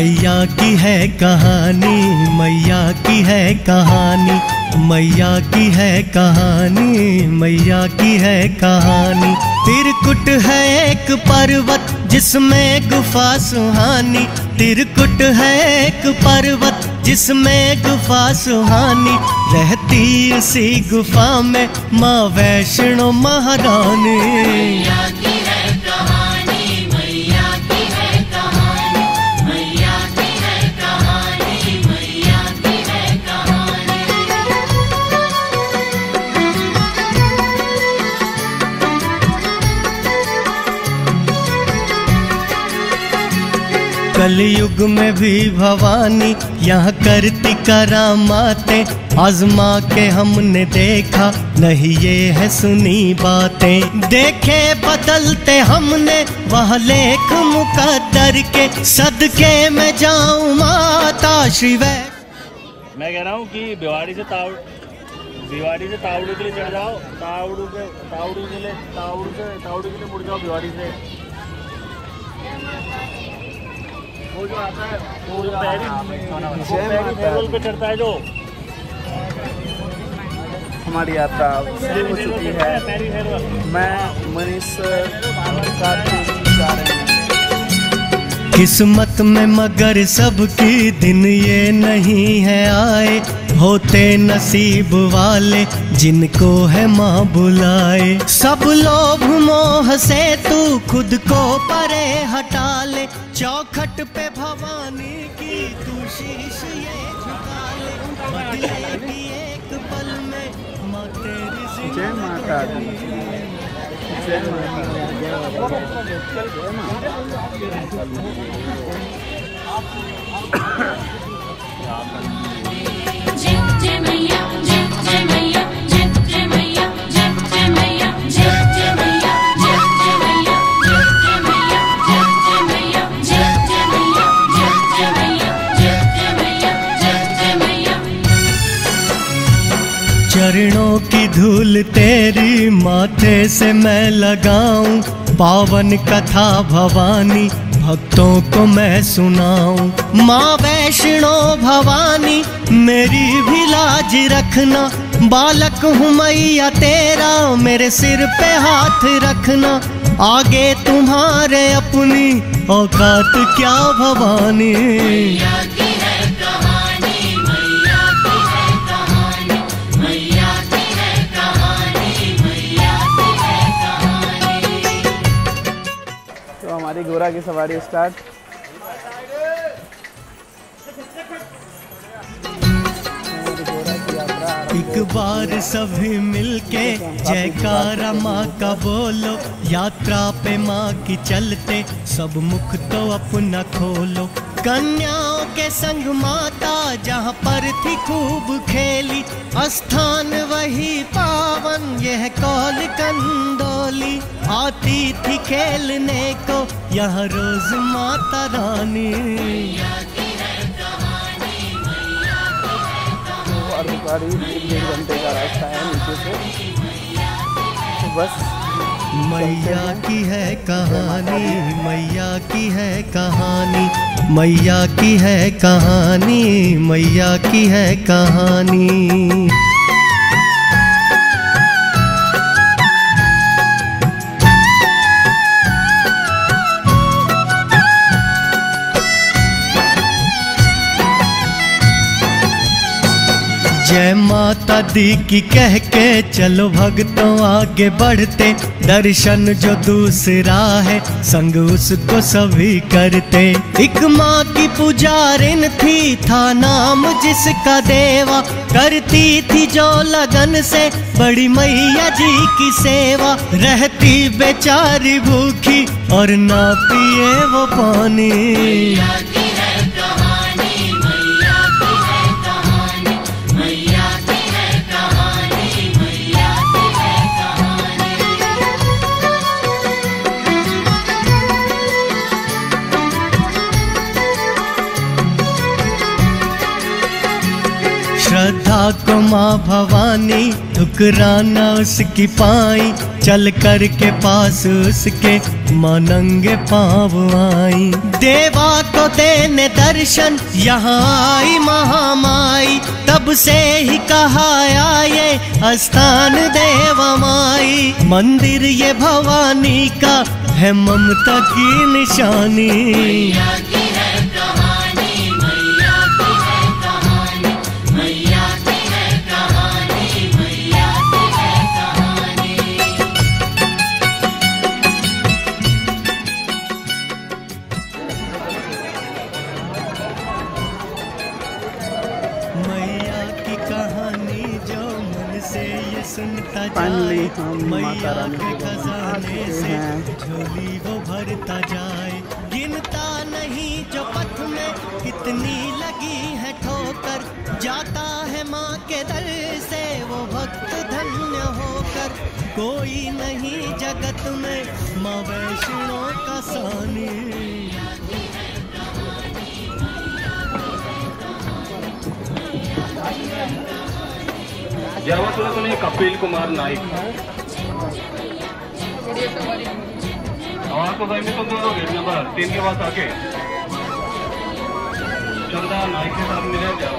मैया की है कहानी, मैया की है कहानी, मैया की है कहानी, मैया की है कहानी। तिरकुट है एक पर्वत जिसमें गुफा सुहानी, तिरकुट है एक पर्वत जिसमें गुफा सुहानी, रहती उसी गुफा में माँ वैष्णो महारानी। कलियुग में भी भवानी यहाँ करती करामातें, आजमा के हमने देखा नहीं ये है सुनी बातें। देखे बदलते हमने वह लेख मुकद्दर के, सदके में जाऊँ माता शिव। मैं कह रहा हूँ कि भिवाड़ी से तावड़ू के लिए चढ़ जाओ, तावड़ू के लिए मुड़ जाओ भिवाड़ी से। वो जो आता है वो पे चढ़ता है, जो हमारी यात्रा शुरू हो चुकी है। मैं मनीष किस्मत में मगर सबकी दिन ये नहीं है आए, होते नसीब वाले जिनको है माँ बुलाए। सब लोभ मोह से तू खुद को परे हटा ले, चौखट पे भवानी की तू शीश ये झुका ले। बदले की एक पल में माँ तेरी चरणों की धूल तेरी माथे से मैं लगाऊं, पावन कथा भवानी भक्तों को मैं सुनाऊं। माँ वैष्णो भवानी मेरी भी लाज रखना, बालक हूँ मैया तेरा मेरे सिर पे हाथ रखना। आगे तुम्हारे अपनी औकात क्या भवानी। हमारी घोड़ा की सवारी स्टार्ट। एक बार सभी मिलके जयकारा माँ का बोलो, यात्रा पे माँ की चलते सब मुख तो अपना खोलो। कन्याओं के संग माता जहाँ पर थी खूब खेली, स्थान वही पावन यह कौल कंदोली। आती थी खेलने को यहाँ रोज माता रानी। करीब 1 घंटे का रास्ता है नीचे से। बस मैया की है कहानी, मैया की है कहानी, मैया की है कहानी, मैया की है कहानी। जय माता दी की कह के चलो भक्तों आगे बढ़ते, दर्शन जो दूसरा है संग उसको सभी करते। एक माँ की पुजारिन थी था नाम जिसका देवा, करती थी जो लगन से बड़ी मैया जी की सेवा। रहती बेचारी भूखी और ना पिए वो पानी। श्रद्धा को माँ भवानी ठुकराना उसकी पाई, चल कर के पास उसके मानंगे पाँव आई। देवा को देने दर्शन यहाँ आई महामाई, तब से ही कहा आए स्थान देवा माई। मंदिर ये भवानी का है ममता की निशानी। फाइनली हम माता रानी के खजाने से झोली वो भरता जाए, गिनता नहीं जो पथ में कितनी लगी है ठोकर। जाता है माँ के दर से वो भक्त धन्य होकर, कोई नहीं जगत में माँ वैष्णो का सानी। कपिल कुमार नाइक और तो भाई में तो नंबर 3 के बाद आके चंदा नाइक के साथ मिले जाओ।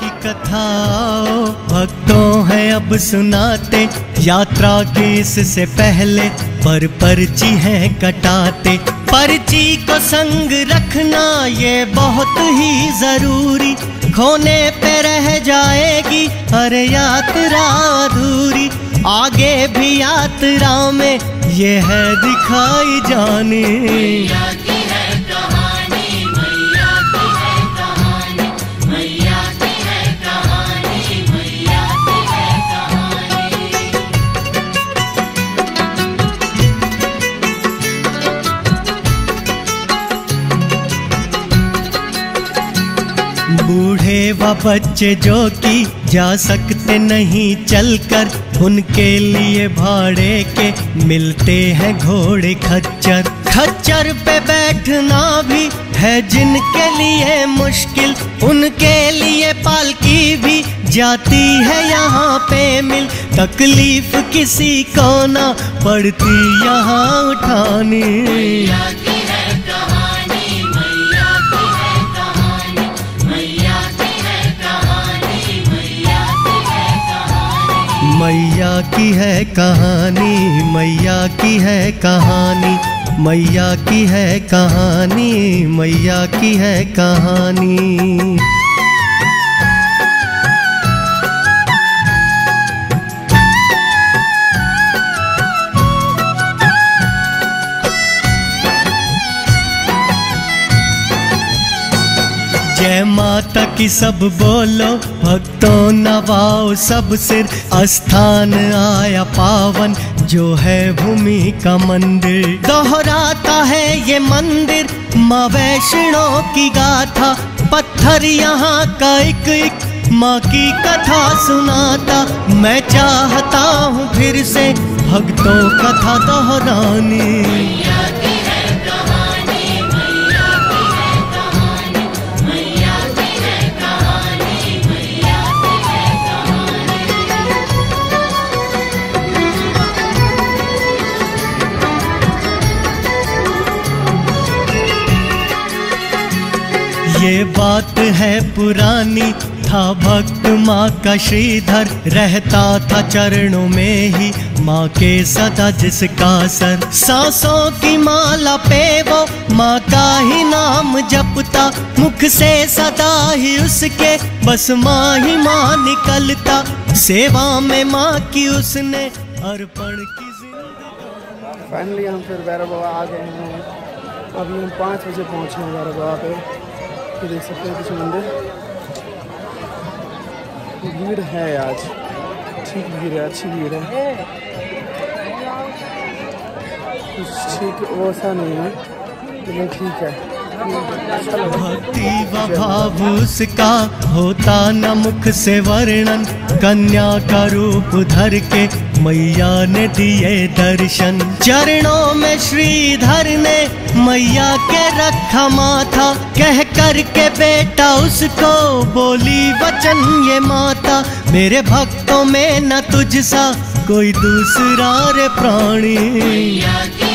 की कथा भक्तों है अब सुनाते, यात्रा के इससे पहले पर पर्ची है कटाते। पर्ची को संग रखना ये बहुत ही जरूरी, खोने पे रह जाएगी हर यात्रा अधूरी। आगे भी यात्रा में ये है दिखाई जानी। बूढ़े व बच्चे जो कि जा सकते नहीं चलकर, उनके लिए भाड़े के मिलते हैं घोड़े खच्चर। खच्चर पे बैठना भी है जिनके लिए मुश्किल, उनके लिए पालकी भी जाती है यहाँ पे मिल। तकलीफ किसी को ना पड़ती यहाँ उठानी। मैया की है कहानी, मैया की है कहानी, मैया की है कहानी, मैया की है कहानी। जय माता की सब बोलो भक्तों, नवाओ सब सिर। स्थान आया पावन जो है भूमि का मंदिर, दोहराता है ये मंदिर माँ वैष्णो की गाथा। पत्थर यहाँ का एक एक माँ की कथा सुनाता। मैं चाहता हूँ फिर से भक्तों कथा दोहरानी। ये बात है पुरानी, था भक्त माँ का श्रीधर, रहता था चरणों में ही माँ के सदा जिसका सर। सांसों की माला पे वो माँ का ही नाम जपता, मुख से सदा ही उसके बस माँ ही माँ निकलता। सेवा में माँ की उसने अर्पण की जिंदगी। फाइनली हम फिर भैरव बाबा आ गए हैं। अभी हम 5 बजे पहुँचे हैं भैरव बाबा पे। तो देख सकते हैं कुछ मंदिर, भीड़ है आज, ठीक भीड़ है, अच्छी भीड़ है, कुछ ठीक वैसा नहीं है लेकिन ठीक है। भक्ति व भाव उसका होता न मुख से वर्णन, कन्या का रूप धर के मैया ने दिए दर्शन चरणों में श्रीधर ने मैया के रखा माथा, कह कर के बेटा उसको बोली वचन ये माता, मेरे भक्तों में न तुझसा कोई दूसरा रे प्राणी।